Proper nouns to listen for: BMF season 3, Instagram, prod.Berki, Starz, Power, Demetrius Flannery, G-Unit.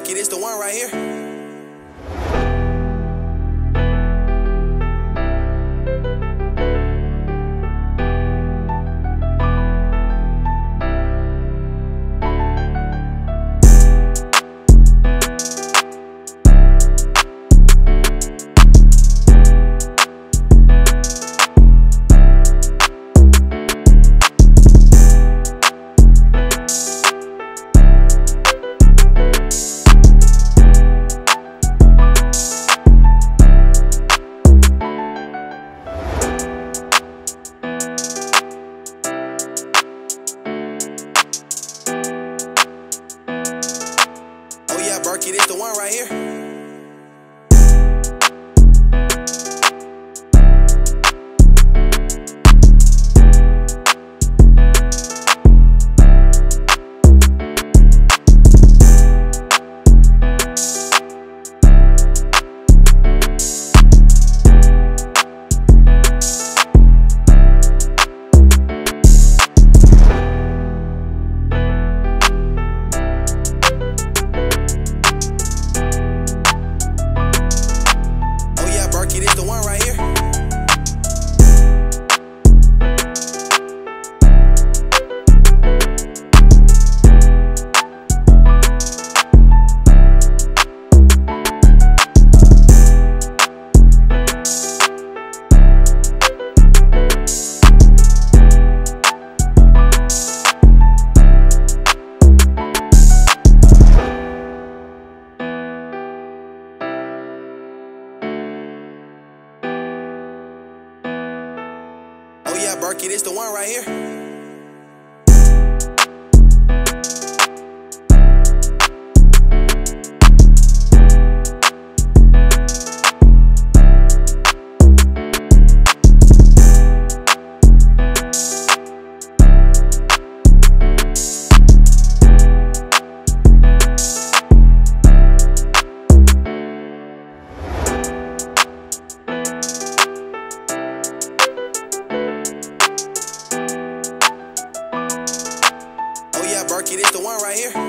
Berki, this the one right here. Berki, this the one right here. Yeah, Berki, this the one right here. Berki, this the one right here.